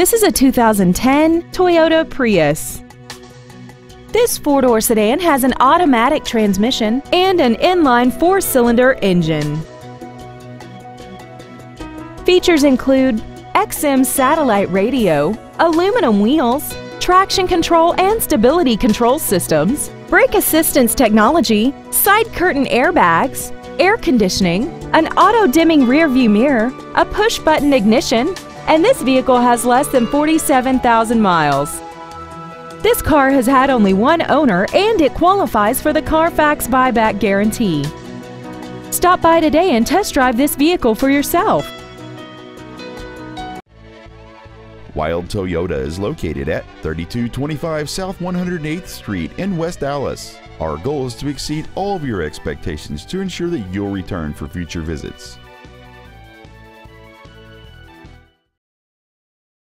This is a 2010 Toyota Prius. This four-door sedan has an automatic transmission and an inline four-cylinder engine. Features include XM satellite radio, aluminum wheels, traction control and stability control systems, brake assistance technology, side curtain airbags, air conditioning, an auto-dimming rearview mirror, a push-button ignition, and this vehicle has less than 47,000 miles. This car has had only one owner and it qualifies for the Carfax buyback guarantee. Stop by today and test drive this vehicle for yourself. Wilde Toyota is located at 3225 South 108th Street in West Allis. Our goal is to exceed all of your expectations to ensure that you'll return for future visits.